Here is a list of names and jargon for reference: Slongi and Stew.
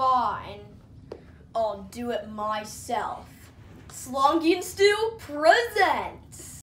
Fine, I'll do it myself. Slongi and Stew presents.